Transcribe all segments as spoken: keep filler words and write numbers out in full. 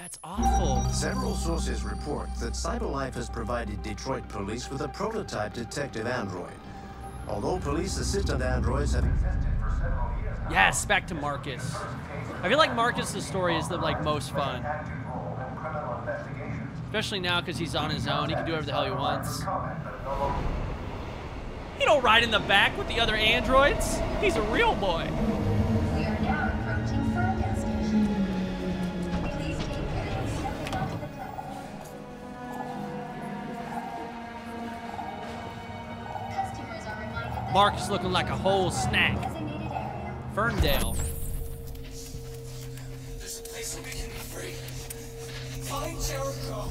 that's awful. Several sources report that CyberLife has provided Detroit police with a prototype detective android. Although police assistant androids have existed for several years now. Yes, back to Markus. I feel like Markus's story is the like most fun. Especially now because he's on his own. He can do whatever the hell he wants. He don't ride in the back with the other androids. He's a real boy. We are now approaching Sundown Station. Please take pictures of the top of the platform. Customers are reminded that Markus looking like a whole snack. Ferndale. This place will be free. Find Jericho.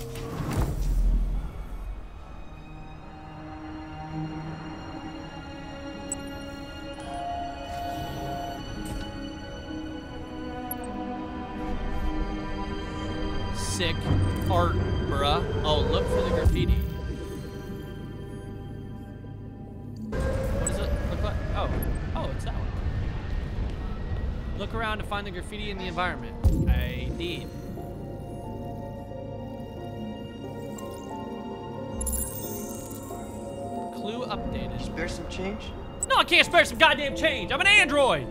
Sick art, bruh. Oh, look for the graffiti. What does it look like? Oh, oh, it's that one. Look around to find the graffiti in the environment. I need. Clue updated. Spare some change? No, I can't spare some goddamn change. I'm an android.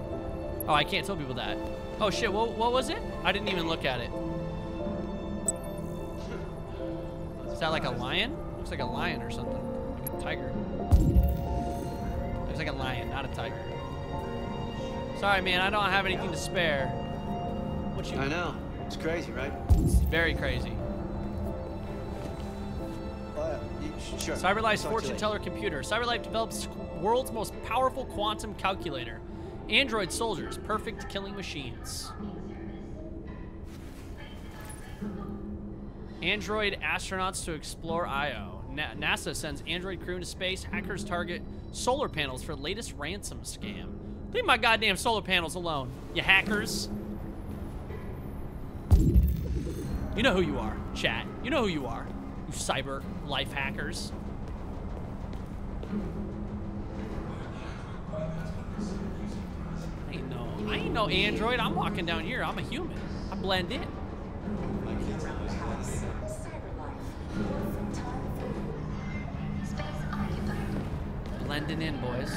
Oh, I can't tell people that. Oh shit, what, what was it? I didn't even look at it. Is that like a lion? Looks like a lion or something. Like a tiger. Looks like a lion, not a tiger. Sorry, man, I don't have anything to spare. What you? I know. It's crazy, right? It's very crazy. Uh, sure. CyberLife's fortune teller computer. CyberLife develops world's most powerful quantum calculator. Android soldiers, perfect killing machines. Android astronauts to explore Io. Na NASA sends android crew into space. Hackers target solar panels for latest ransom scam. Leave my goddamn solar panels alone, you hackers. You know who you are, chat. You know who you are, you cyber life hackers. I ain't no, I ain't no android. I'm walking down here. I'm a human. I blend in. Blending in, boys.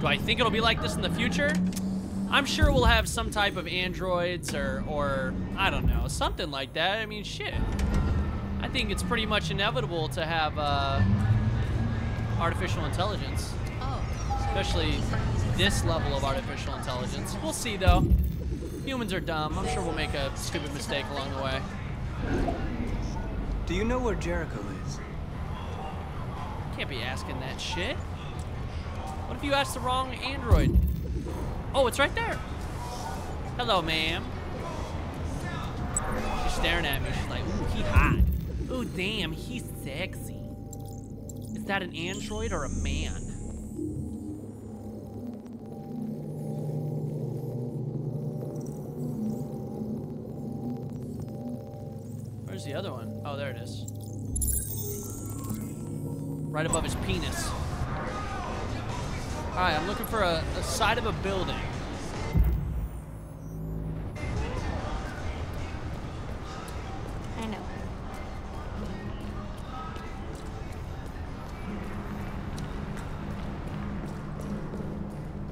Do I think it'll be like this in the future? I'm sure we'll have some type of androids or, or I don't know, something like that. I mean, shit. I think it's pretty much inevitable to have uh, artificial intelligence, especially this level of artificial intelligence. We'll see, though. Humans are dumb. I'm sure we'll make a stupid mistake along the way. Do you know where Jericho is? Can't be asking that shit. What if you asked the wrong android? Oh, it's right there. Hello, ma'am. She's staring at me. She's like, ooh, he hot. Ooh, damn, he's sexy. Is that an android or a man? Where's the other one? Oh, there it is. Right above his penis. All right, I'm looking for a, a side of a building. I know.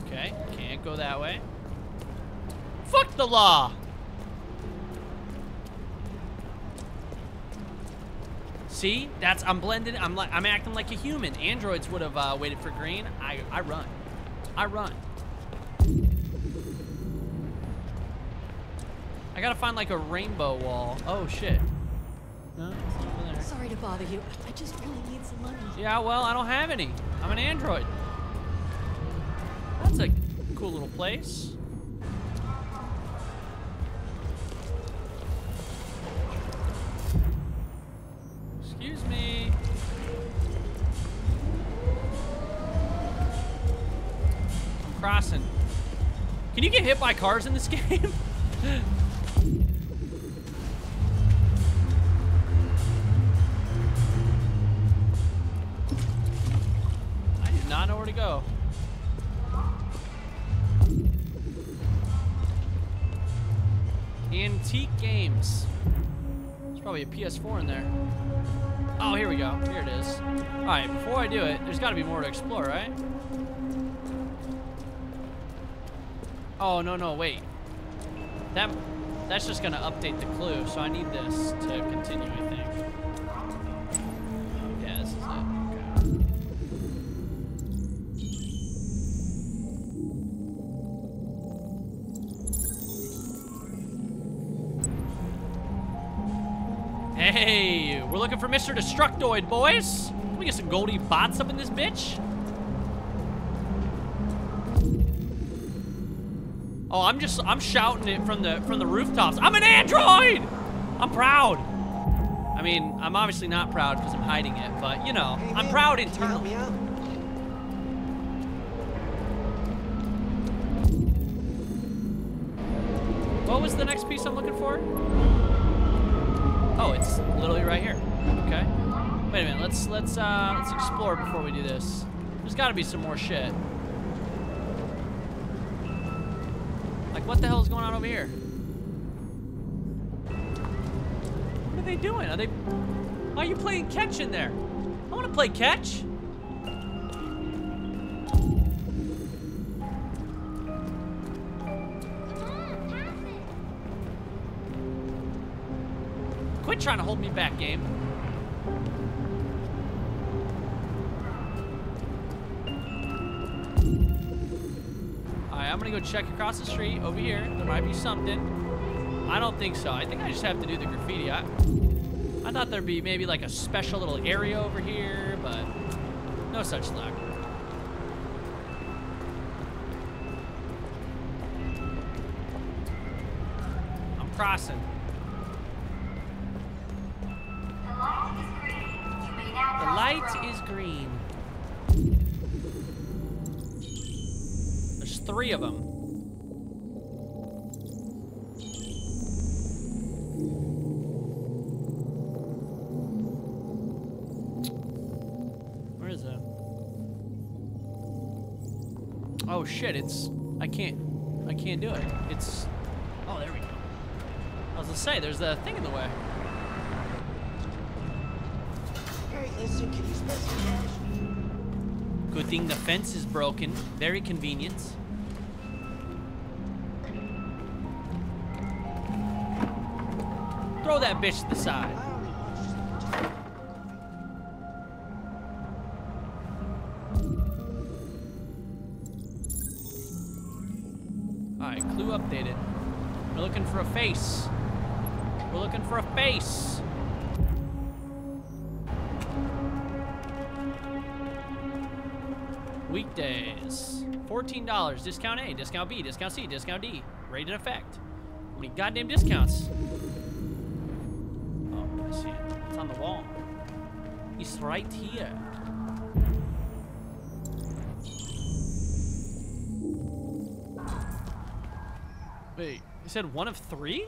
Okay, can't go that way. Fuck the law! See, that's, I'm blended, I'm like, I'm acting like a human. Androids would have uh, waited for green. I, I run, I run. I gotta find like a rainbow wall. Oh shit. No, it's over there. Sorry to bother you, I just really need some money. Yeah, well, I don't have any. I'm an android. That's a cool little place. Excuse me. I'm crossing. Can you get hit by cars in this game? I do not know where to go. In Antique games. There's probably a P S four in there. Oh, here we go. Here it is. All right, before I do it, there's got to be more to explore, right? Oh, no, no, wait. That that's just gonna update the clue, so I need this to continue, I think. Yeah, this is it. Okay. Hey, we're looking for Mister Destructoid, boys. Can we get some Goldie Bots up in this bitch? Oh, I'm just, I'm shouting it from the, from the rooftops. I'm an android! I'm proud. I mean, I'm obviously not proud because I'm hiding it, but you know, hey, I'm man, proud internally. Help me out? What was the next piece I'm looking for? Oh, it's literally right here. Okay. Wait a minute, let's, let's, uh, let's explore before we do this. There's gotta be some more shit. What the hell is going on over here? What are they doing? Are they... Why are you playing catch in there? I want to play catch. Quit trying to hold me back, game. I'm gonna go check across the street over here. There might be something. I don't think so. I think I just have to do the graffiti. I, I thought there'd be maybe like a special little area over here, but no such luck. I'm crossing. The light is green. The light is green. Three of them. Where is that? Oh shit, it's, I can't, I can't do it. It's, oh, there we go. I was gonna say, there's a thing in the way. Hey, listen, can you specify? Good thing the fence is broken. Very convenient. Throw that bitch to the side. Alright, clue updated. We're looking for a face. We're looking for a face. Weekdays. fourteen dollars. Discount A, discount B, discount C, discount D. Rate and effect. How many goddamn discounts? It's on the wall. He's right here. Wait, you said one of three?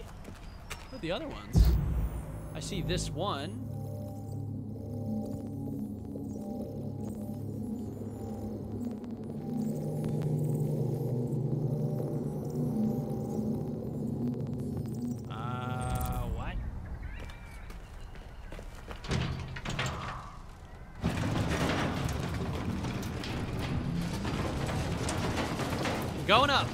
What are the other ones? I see this one. Going up.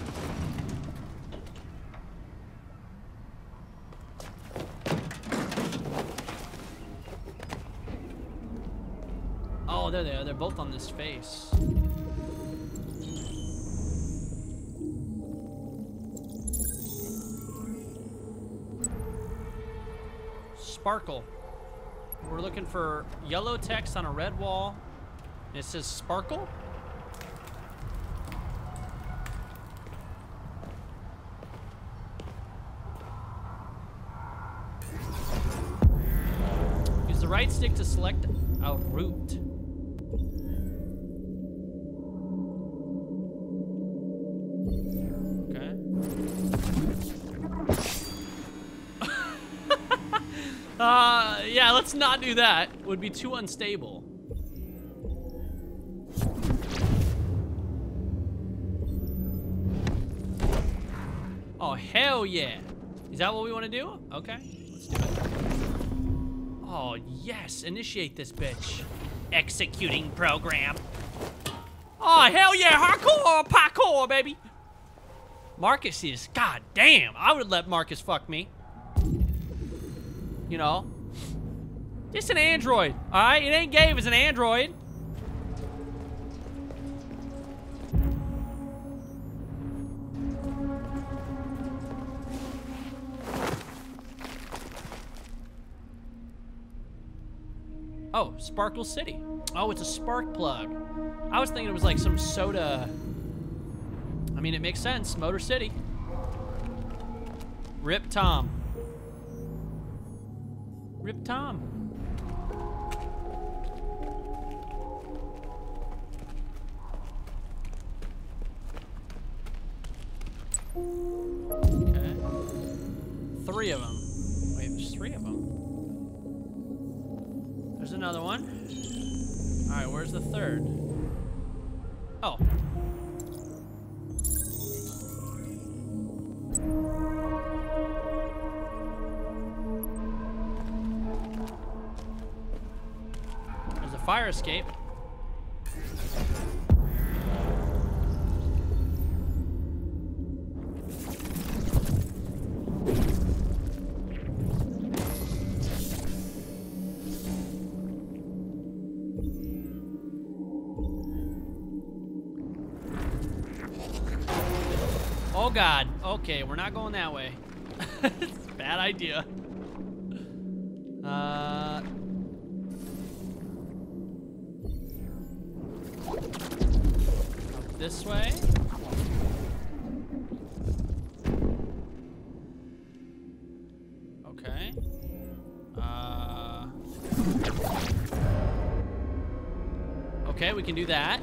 Oh, there they are. They're both on this face. Sparkle. We're looking for yellow text on a red wall. And it says sparkle. Right stick to select a route. Okay. uh, yeah, let's not do that. It would be too unstable. Oh, hell yeah. Is that what we want to do? Okay, let's do it. Oh, yes, initiate this bitch. Executing program. Oh, hell yeah, hardcore, parkour, baby. Markus is, god damn, I would let Markus fuck me. You know? It's an android, all right? It ain't gay if it's an android. Oh, Sparkle City. Oh, it's a spark plug. I was thinking it was like some soda. I mean, it makes sense. Motor City. Rip Tom. Rip Tom. Okay. Three of them. Wait, there's three of them. There's another one. All right, where's the third? Oh. There's a fire escape. God. Okay, we're not going that way. Bad idea. Uh... Up this way. Okay. Uh... Okay, we can do that.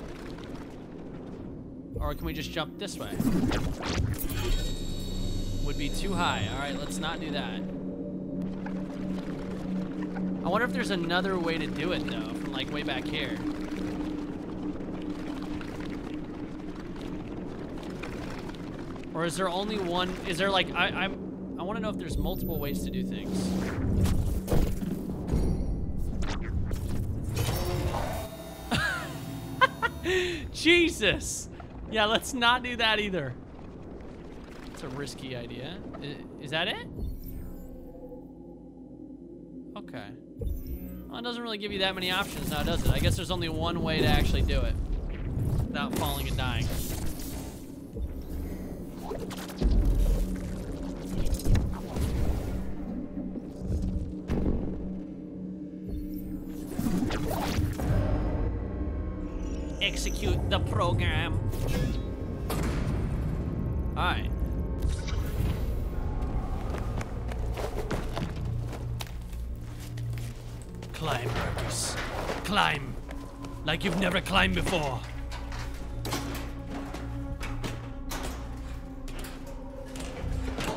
Or can we just jump this way? Would be too high. All right, let's not do that. I wonder if there's another way to do it, though, from, like, way back here. Or is there only one? Is there, like, I, I'm, I want to know if there's multiple ways to do things. Jesus! Yeah, let's not do that either. It's a risky idea. Is that it? Okay. Well, it doesn't really give you that many options now, does it? I guess there's only one way to actually do it without falling and dying. Execute the program. All right. Climb, Markus. Climb. Like you've never climbed before.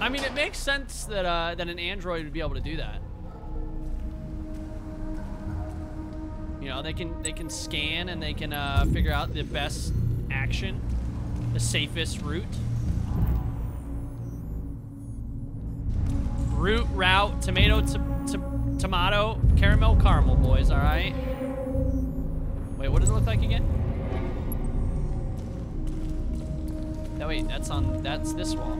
I mean, it makes sense that uh, that an android would be able to do that. You know, they can they can scan and they can uh, figure out the best action, the safest route. Root, route, tomato, to, to, tomato, caramel, caramel, boys. All right. Wait, what does it look like again? No, wait, that's on that's this wall.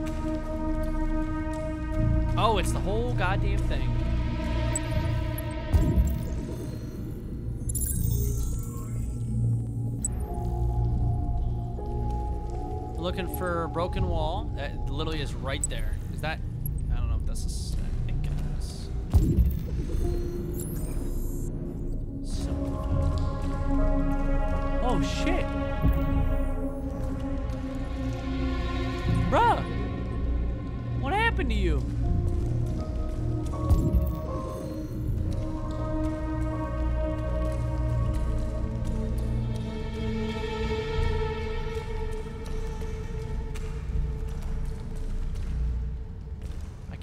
Oh, it's the whole goddamn thing. Looking for a broken wall. That literally is right there. Is that? I don't know if that's. I think it is. Oh shit! Bruh! What happened to you?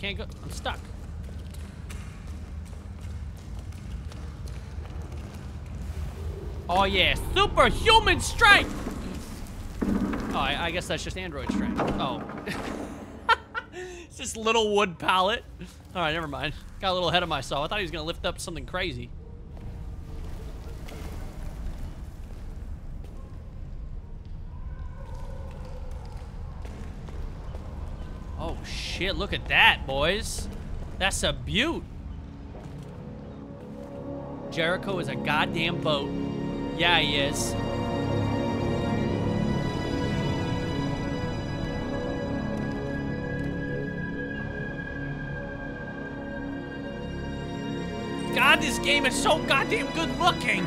Can't go. I'm stuck. Oh yeah, superhuman strength. Oh, I, I guess that's just android strength. Oh. This little wood pallet. All right, never mind. Got a little ahead of myself. I thought he was gonna lift up something crazy. Oh shit, look at that, boys. That's a beaut. Jericho is a goddamn boat. Yeah, he is. God, this game is so goddamn good looking.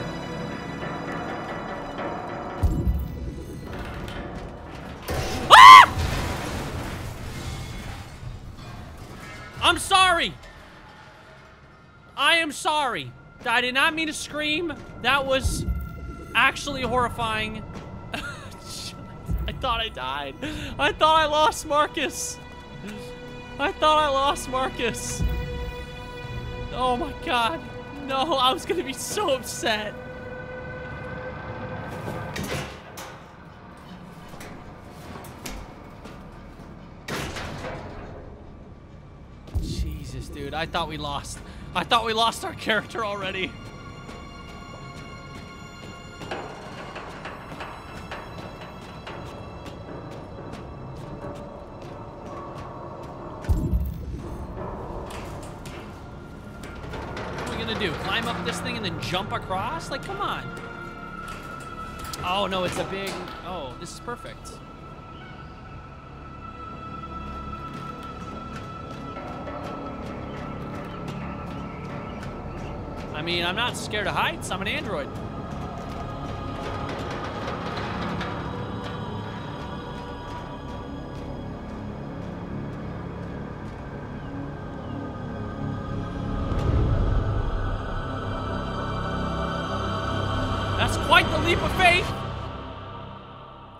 I'm sorry. I am sorry. I did not mean to scream. That was actually horrifying. I thought I died. I thought I lost Markus. I thought I lost Markus. Oh my God. No, I was gonna be so upset. Dude, I thought we lost. I thought we lost our character already. What are we gonna do? Climb up this thing and then jump across? Like, come on. Oh no, it's a big... Oh, this is perfect. I mean, I'm not scared of heights. I'm an android. That's quite the leap of faith.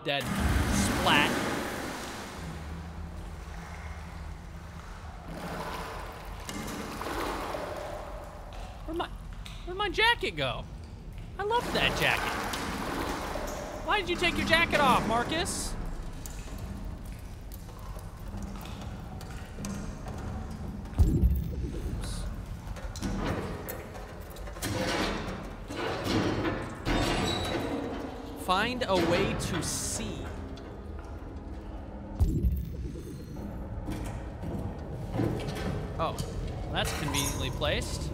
Dead. Splat. Jacket go. I love that jacket. Why did you take your jacket off, Markus? Find a way to see. Oh, well, that's conveniently placed.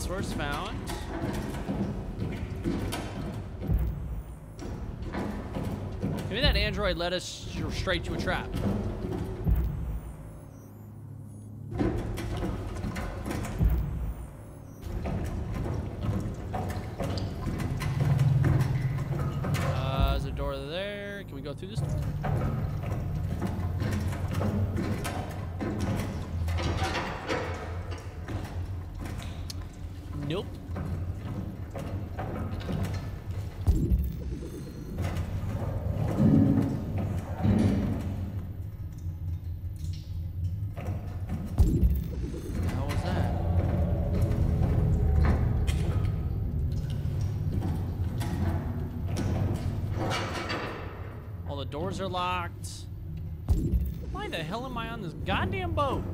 Source found. Maybe that android led us straight to a trap. Uh, there's a door there. Can we go through this door? Nope. How was that? All the doors are locked. Why the hell am I on this goddamn boat?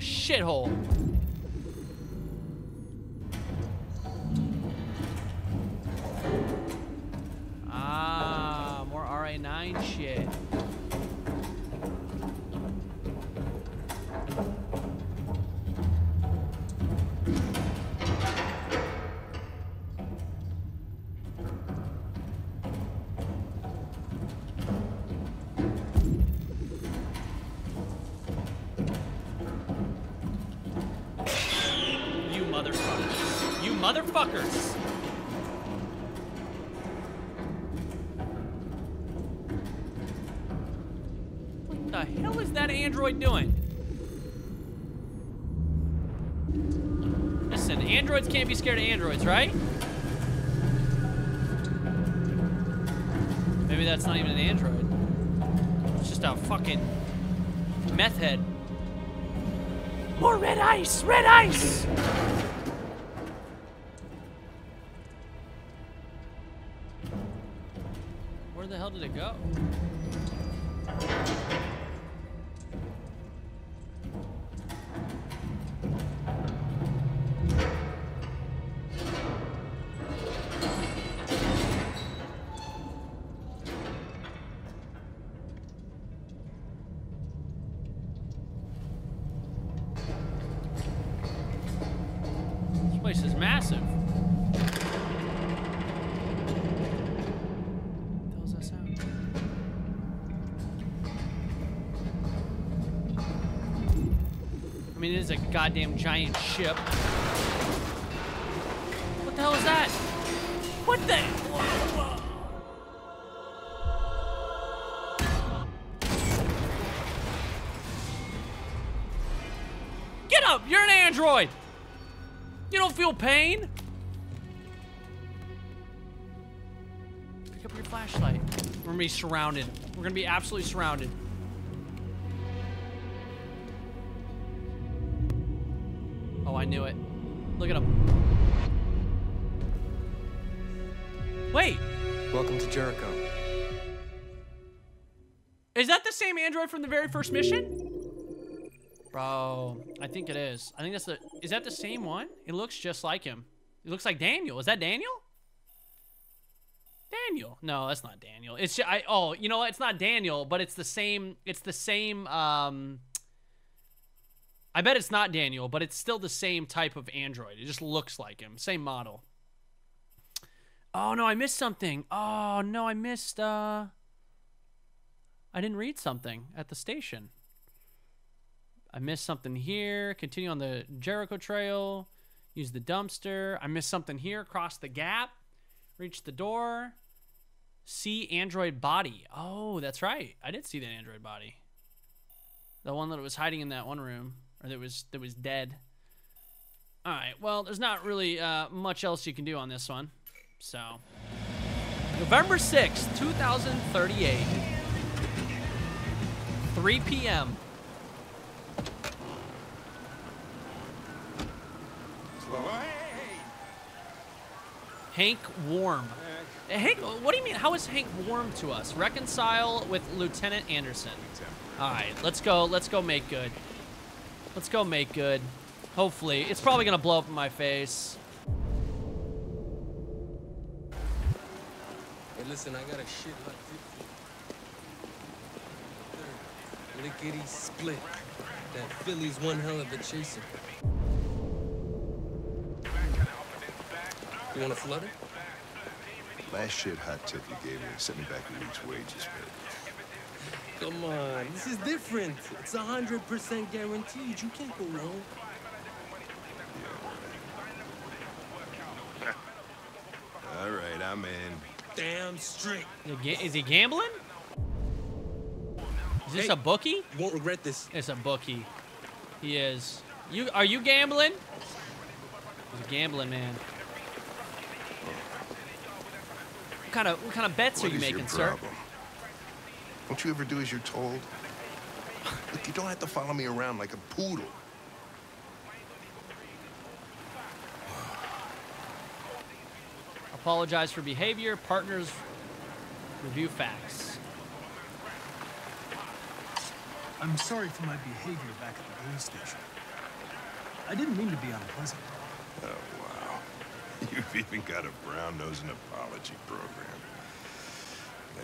Shithole. Ah, more R A nine shit. Motherfuckers. What the hell is that android doing? androids can't be scared of androids, right? Maybe that's not even an android. It's just a fucking meth head. More red ice! Red ice! Where the hell did it go? A goddamn giant ship. What the hell is that? What the? Get up! You're an android! You don't feel pain? Pick up your flashlight. We're gonna be surrounded. We're gonna be absolutely surrounded. I knew it. Look at him. Wait. Welcome to Jericho. Is that the same android from the very first mission? Bro, I think it is. I think that's the... Is that the same one? It looks just like him. It looks like Daniel. Is that Daniel? Daniel. No, that's not Daniel. It's just, I. Oh, you know what? It's not Daniel, but it's the same... It's the same... Um... I bet it's not Daniel, but it's still the same type of android. It just looks like him. Same model. Oh, no, I missed something. Oh, no, I missed... Uh, I didn't read something at the station. I missed something here. Continue on the Jericho Trail. Use the dumpster. I missed something here. Cross the gap. Reach the door. See android body. Oh, that's right. I did see that android body. The one that was hiding in that one room. Or that was that was dead. All right. Well, there's not really uh, much else you can do on this one. So, November sixth, two thousand thirty-eight, three P M Hank warm. Hank, what do you mean? How is Hank warm to us? Reconcile with Lieutenant Anderson. All right. Let's go. Let's go make good. Let's go make good. Hopefully. It's probably gonna blow up in my face. Hey, listen, I got a shit like lickety split. That Philly's one hell of a chaser. You wanna flood it? Last shit hot tip you gave me sent me back a week's wages, man. Come on, this is different. It's a hundred percent guaranteed. You can't go wrong. Yeah. All right, I'm in. Damn straight. Is he gambling? Is this hey, a bookie? You won't regret this. It's a bookie. He is. You are you gambling? He's a gambling man. What kind of what kind of bets what are you making, sir? Don't you ever do as you're told? Look, you don't have to follow me around like a poodle. Apologize for behavior. Partners review facts. I'm sorry for my behavior back at the police station. I didn't mean to be unpleasant. Oh, wow. You've even got a brown-nosing apology program.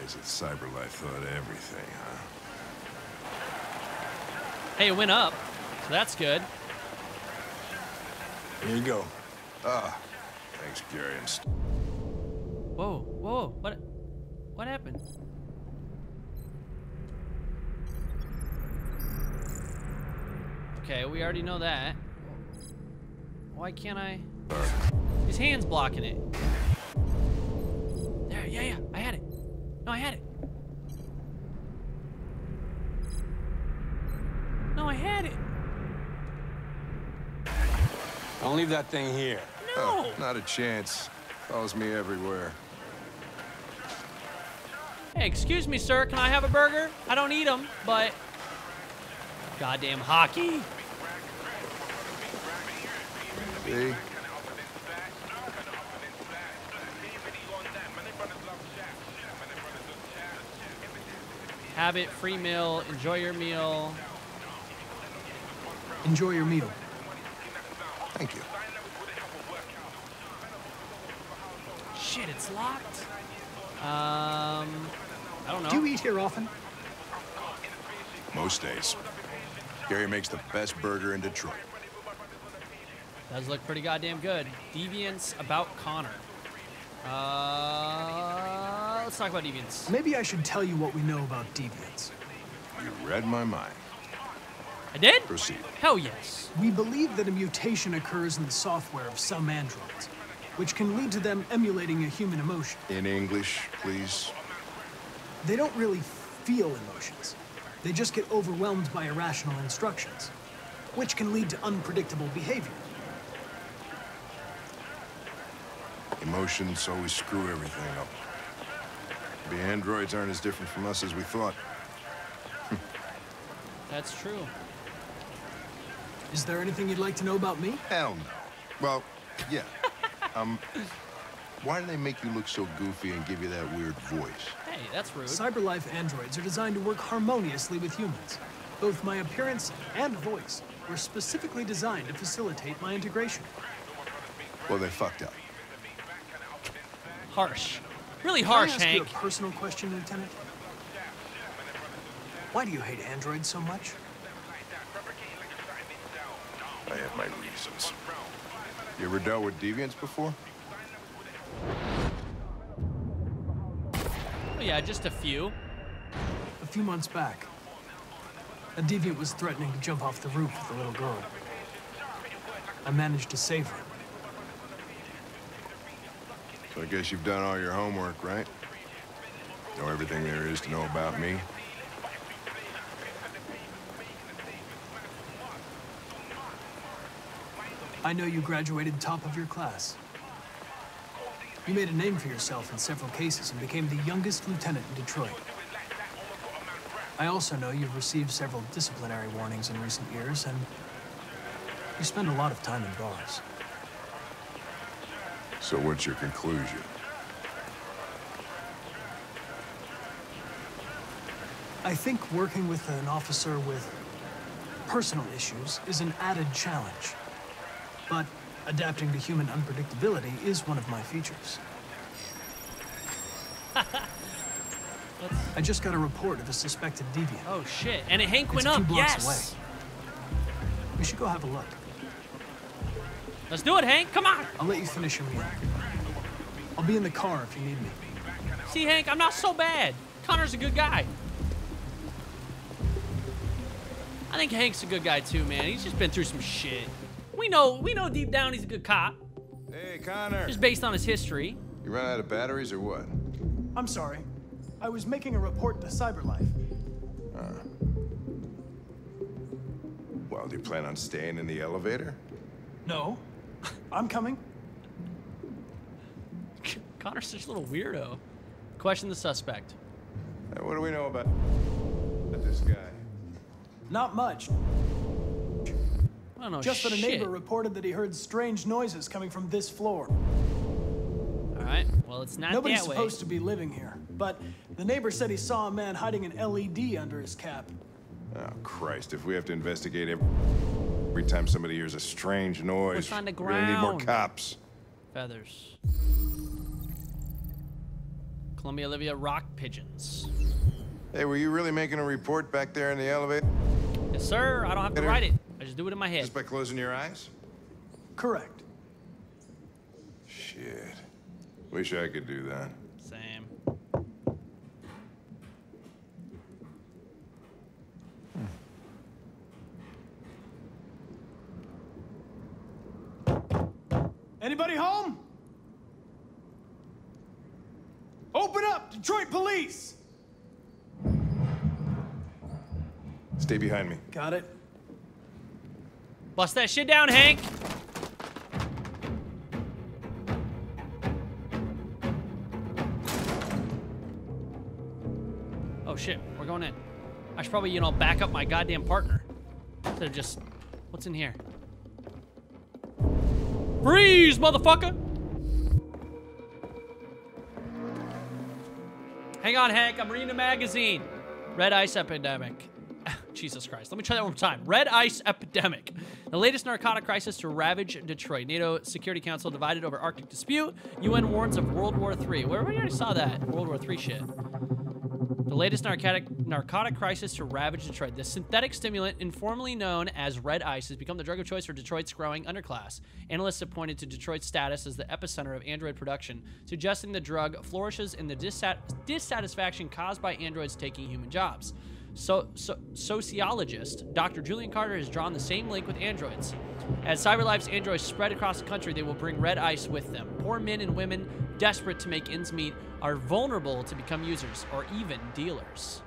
Days at CyberLife thought everything, huh? Hey, it went up, so that's good. Here you go. Ah, thanks, Gary. And st whoa, whoa, what? What happened? Okay, we already know that. Why can't I? His hand's blocking it. There, yeah, yeah, I had it. No, I had it. No, I had it. Don't leave that thing here. hell? Oh, not a chance. Calls me everywhere. Hey, excuse me, sir. Can I have a burger? I don't eat them, but... Goddamn hockey. See? Have it, free meal, enjoy your meal. Enjoy your meal. Thank you. Shit, it's locked. Um, I don't know. Do you eat here often? Most days. Gary makes the best burger in Detroit. Does look pretty goddamn good. Deviants about Connor. Uh, let's talk about deviants. Maybe I should tell you what we know about deviants. You read my mind. I did? Proceed. Hell yes. We believe that a mutation occurs in the software of some androids, which can lead to them emulating a human emotion. In English, please. They don't really feel emotions. They just get overwhelmed by irrational instructions, which can lead to unpredictable behavior. Emotions always screw everything up. The androids aren't as different from us as we thought. That's true. Is there anything you'd like to know about me? Hell no. Well, yeah. Um, why do they make you look so goofy and give you that weird voice? Hey, that's rude. CyberLife androids are designed to work harmoniously with humans. Both my appearance and voice were specifically designed to facilitate my integration. Well, they fucked up. Harsh. Really harsh, Hank. Can I ask you a personal question, Lieutenant? Why do you hate androids so much? I have my reasons. You ever dealt with deviants before? Oh yeah, just a few. A few months back, a deviant was threatening to jump off the roof with a little girl. I managed to save her. So I guess you've done all your homework, right? Know everything there is to know about me? I know you graduated top of your class. You made a name for yourself in several cases and became the youngest lieutenant in Detroit. I also know you've received several disciplinary warnings in recent years, and you spend a lot of time in bars. So what's your conclusion? I think working with an officer with personal issues is an added challenge. But adapting to human unpredictability is one of my features. I just got a report of a suspected deviant. Oh shit, and it Hank went up, yes! Away. We should go have a look. Let's do it, Hank, come on! I'll let you finish your meal. I'll be in the car if you need me. See, Hank, I'm not so bad. Connor's a good guy. I think Hank's a good guy too, man. He's just been through some shit. We know, we know deep down he's a good cop. Hey, Connor. Just based on his history. You run out of batteries or what? I'm sorry. I was making a report to CyberLife. Uh. Well, do you plan on staying in the elevator? No. I'm coming. Connor's such a little weirdo. Question the suspect. Hey, what do we know about this guy? Not much. Just that a neighbor reported that he heard strange noises coming from this floor. All right, well, it's not that way. Nobody's supposed to be living here, but the neighbor said he saw a man hiding an L E D under his cap. Oh, Christ, if we have to investigate every, every time somebody hears a strange noise, we're gonna need more cops. Feathers. Columbia Olivia rock pigeons. Hey, were you really making a report back there in the elevator? Yes, sir, I don't have to write it. I just do it in my head. Just by closing your eyes? Correct. Shit. Wish I could do that. Same. Hmm. Anybody home? Open up, Detroit police! Stay behind me. Got it. Bust that shit down, Hank. Oh shit, we're going in. I should probably, you know, back up my goddamn partner. Instead of just, what's in here? Freeze, motherfucker! Hang on, Hank, I'm reading a magazine. Red Ice Epidemic. Jesus Christ. Let me try that one more time. Red Ice Epidemic. The latest narcotic crisis to ravage Detroit. NATO Security Council divided over Arctic dispute. U N warns of World War Three. Where we already saw that World War Three shit. The latest narcotic narcotic crisis to ravage Detroit. The synthetic stimulant, informally known as Red Ice, has become the drug of choice for Detroit's growing underclass. Analysts have pointed to Detroit's status as the epicenter of android production, suggesting the drug flourishes in the dissat dissatisfaction caused by androids taking human jobs. So, so, sociologist Doctor Julian Carter has drawn the same link with androids. As CyberLife's androids spread across the country, they will bring Red Ice with them. Poor men and women, desperate to make ends meet, are vulnerable to become users or even dealers.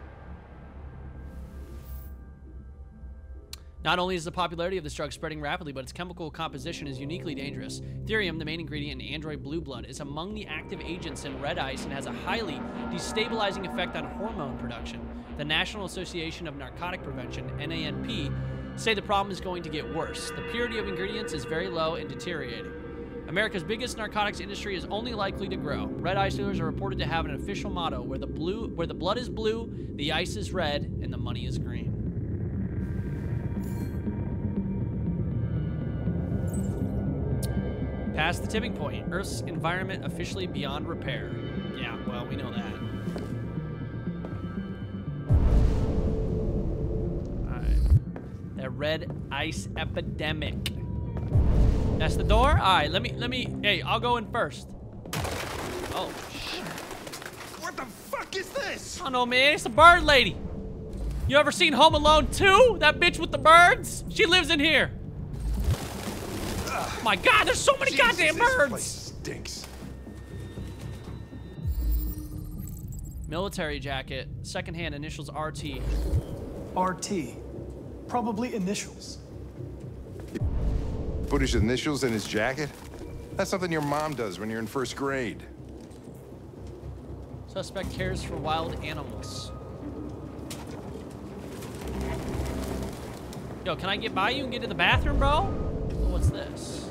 Not only is the popularity of this drug spreading rapidly, but its chemical composition is uniquely dangerous. Thirium, the main ingredient in android blue blood, is among the active agents in Red Ice and has a highly destabilizing effect on hormone production. The National Association of Narcotic Prevention, N A N P, say the problem is going to get worse. The purity of ingredients is very low and deteriorating. America's biggest narcotics industry is only likely to grow. Red Ice dealers are reported to have an official motto, where the blue, where the blood is blue, the ice is red, and the money is green. Past the tipping point, Earth's environment officially beyond repair. Yeah, well, we know that. That Red Ice Epidemic. That's the door? Alright, let me, let me, hey, I'll go in first. Oh, shit. What the fuck is this? I don't know, man. It's a bird lady. You ever seen Home Alone two? That bitch with the birds? She lives in here. Oh my God, there's so many Jesus, goddamn birds. This place stinks. Military jacket, secondhand initials R T. R T. Probably initials. Put his initials in his jacket? That's something your mom does when you're in first grade. Suspect cares for wild animals. Yo, can I get by you and get to the bathroom, bro? What's this?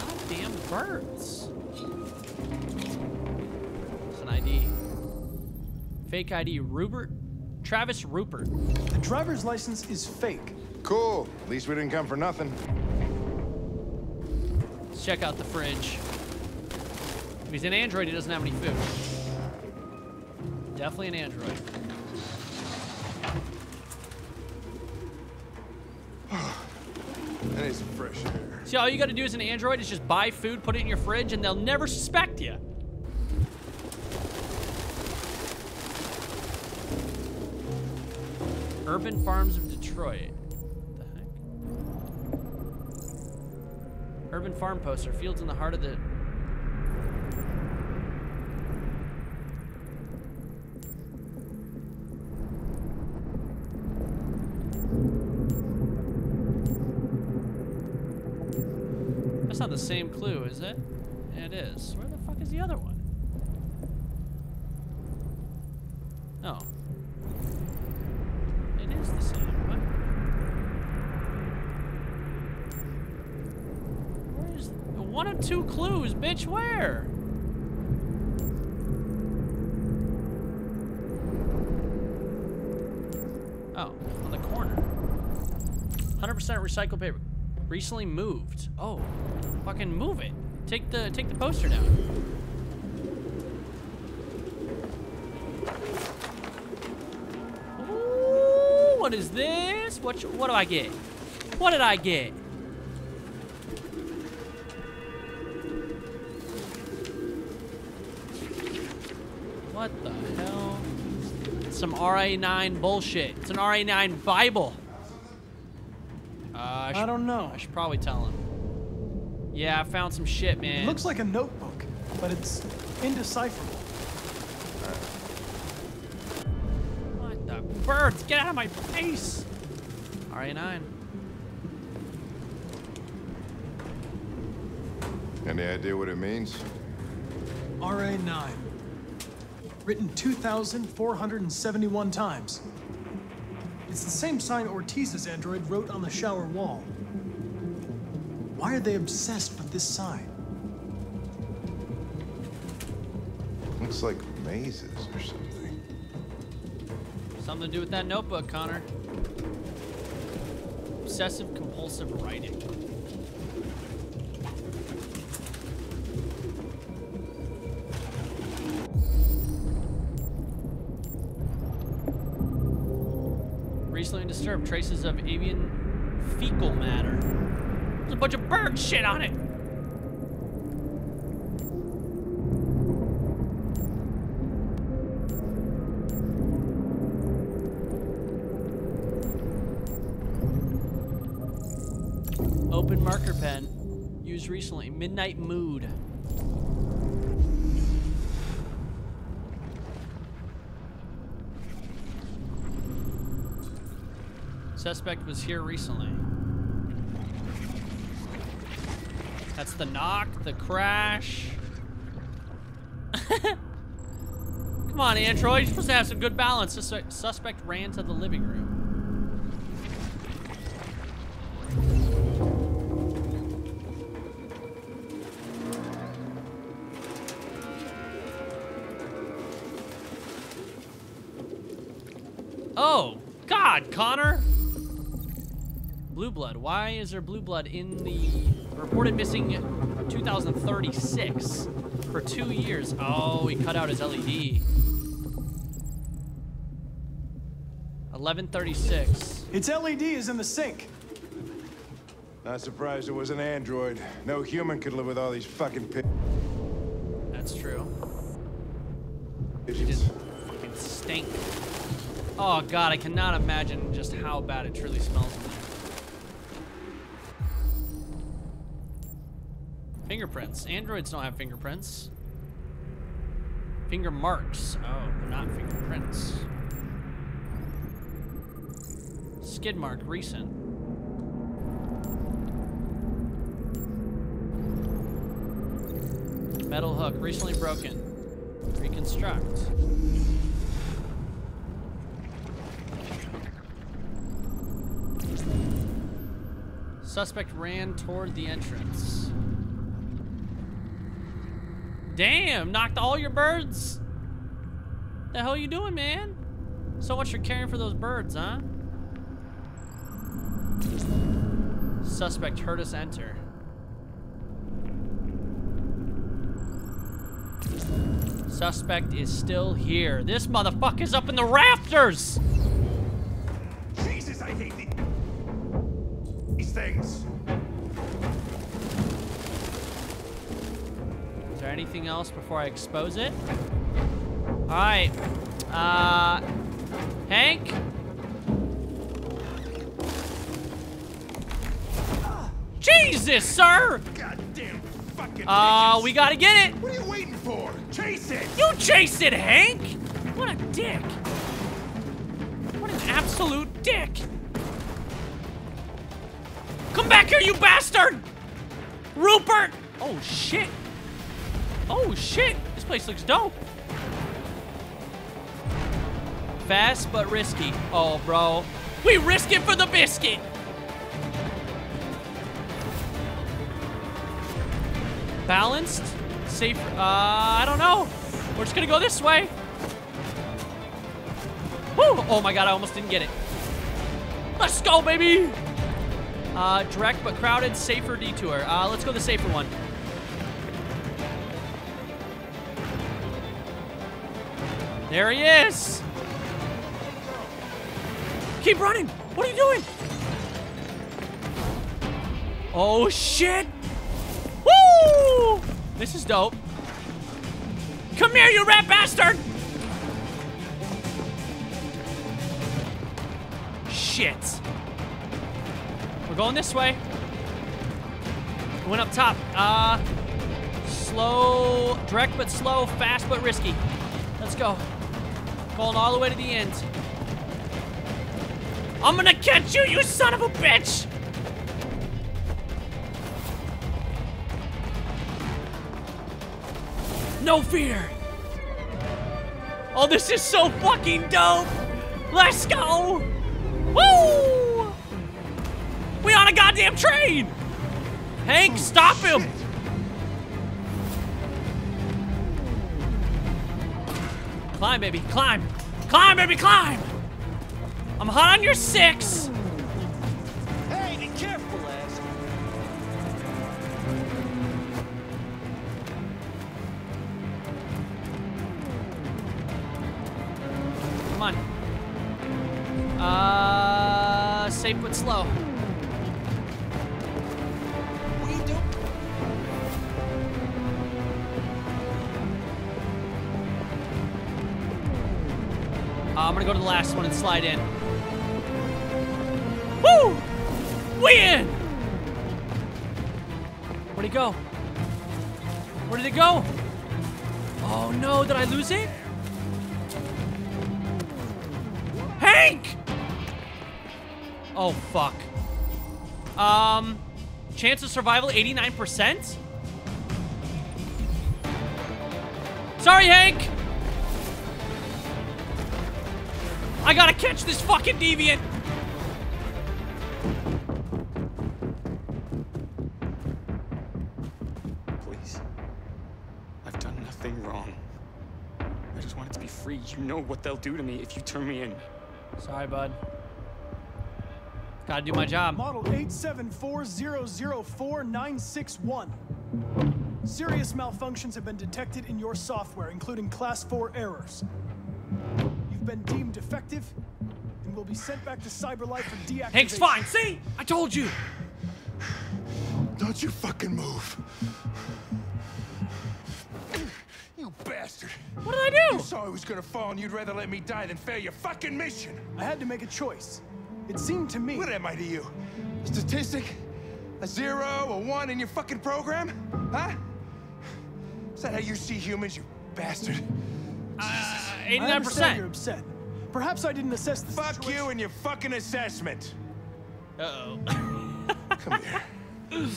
Goddamn birds. It's an I D. Fake I D, Rupert. Travis Rupert. The driver's license is fake. Cool. At least we didn't come for nothing. Let's check out the fridge. If he's an android, he doesn't have any food. Definitely an android. That is fresh air. See, all you gotta do as an android is just buy food, put it in your fridge, and they'll never suspect you. Urban Farms of Detroit. What the heck? Urban farm poster. Fields in the heart of the... That's not the same clue, is it? Yeah, it is. Where the fuck is the other one? Oh. The same. What? Where's one of two clues, bitch? Where? Oh, on the corner. one hundred percent recycled paper. Recently moved. Oh, fucking move it. Take the take the poster down. What is this? What, what do I get? What did I get? What the hell? Some R A nine bullshit. It's an R A nine Bible. Uh, I, should, I don't know. I should probably tell him. Yeah, I found some shit, man. It looks like a notebook, but it's indecipherable. Birds, get out of my face! R A nine. Any idea what it means? R A nine. written two thousand four hundred seventy-one times. It's the same sign Ortiz's android wrote on the shower wall. Why are they obsessed with this sign? Looks like mazes or something. Something to do with that notebook, Connor. Obsessive compulsive writing. Recently disturbed traces of avian fecal matter. There's a bunch of bird shit on it. Open marker pen, used recently. Midnight mood. Suspect was here recently. That's the knock, the crash. Come on, Android. You're supposed to have some good balance. Sus suspect ran to the living room. Oh, God, Connor. Blue blood. Why is there blue blood in the reported missing two thousand thirty-six for two years? Oh, he cut out his L E D. eleven thirty-six. Its L E D is in the sink. Not surprised it was an android. No human could live with all these fucking pigeons. That's true. Pigeons. It just fucking stink. Oh God, I cannot imagine just how bad it truly smells. Fingerprints. Androids don't have fingerprints. Finger marks. Oh, they're not fingerprints. Skid mark, recent. Metal hook, recently broken. Reconstruct. Suspect ran toward the entrance. Damn, knocked all your birds? The hell are you doing, man? So much for caring for those birds, huh? Suspect heard us enter. Suspect is still here. This motherfucker's up in the rafters! Jesus, I hate these things. Is there anything else before I expose it? All right, uh, Hank? Uh, Jesus, sir! Goddamn fucking uh, we gotta get it! What are you waiting for? Chase it! You chase it, Hank! What a dick! What an absolute dick! Come back here, you bastard! Rupert! Oh, shit! Oh shit, this place looks dope. Fast but risky. Oh, bro. We risk it for the biscuit. Balanced, safe, uh, I don't know. We're just gonna go this way. Woo, oh my God, I almost didn't get it. Let's go, baby. Uh, direct but crowded, safer detour. Uh, let's go the safer one. There he is! Keep running! What are you doing? Oh shit! Woo! This is dope. Come here, you rat bastard! Shit. We're going this way. We went up top. Uh, slow, direct but slow, fast but risky. Let's go. Going all the way to the end. I'm gonna catch you, you son of a bitch! No fear! Oh, this is so fucking dope. Let's go. Woo! We on a goddamn train. Hank, stop him. Climb, baby, climb. Climb, baby, climb. I'm hot on your six. Hey, be careful, ass. Come on. Uh, safe but slow. I'm gonna go to the last one and slide in. Woo! We in! Where'd it go? Where did it go? Oh no, did I lose it? Hank! Oh fuck. Um, chance of survival eighty-nine percent? Sorry, Hank! I gotta catch this fucking deviant! Please. I've done nothing wrong. I just wanted to be free. You know what they'll do to me if you turn me in. Sorry, bud. Gotta do my job. Model eight seven four zero zero four nine six one. Serious malfunctions have been detected in your software, including class four errors. Been deemed defective and will be sent back to CyberLife for deactivation. Hank's fine, see? I told you. Don't you fucking move. You bastard. What did I do? You saw I was gonna fall and you'd rather let me die than fail your fucking mission. I had to make a choice. It seemed to me. What am I to you? A statistic? A zero? A one in your fucking program? Huh? Is that how you see humans, you bastard? Uh, eighty-nine percent. I understand you're upset. Perhaps I didn't assess the Fuck situation. You and your fucking assessment. Uh-oh. Come here.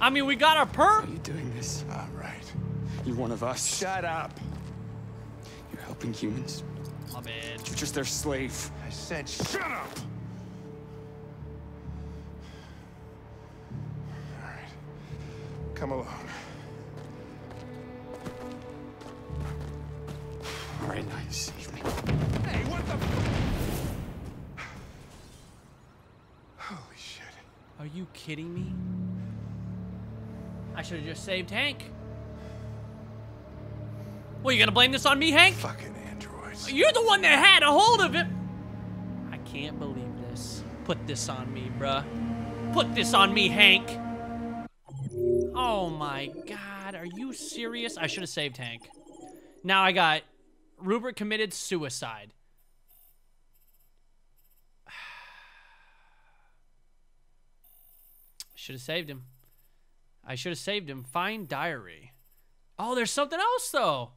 I mean, we got our perp. Are you doing this? All right. You're one of us. Shut up. You're helping humans. My bad. You're just their slave. I said shut up. All right. Come along. All right, now you save me. Hey, what the f- Holy shit. Are you kidding me? I should have just saved Hank. Well, you gonna blame this on me, Hank? Fucking androids. You're the one that had a hold of it. I can't believe this. Put this on me, bruh. Put this on me, Hank. Oh my God, are you serious? I should have saved Hank. Now I got... Rupert committed suicide. Should have saved him. I should have saved him. Find diary. Oh, there's something else, though.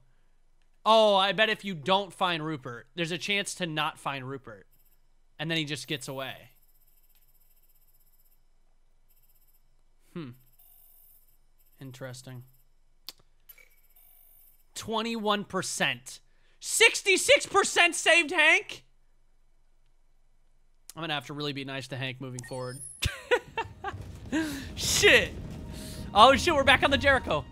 Oh, I bet if you don't find Rupert, there's a chance to not find Rupert. And then he just gets away. Hmm. Interesting. twenty-one percent. sixty-six percent saved Hank. I'm gonna have to really be nice to Hank moving forward. Shit. Oh shit, we're back on the Jericho.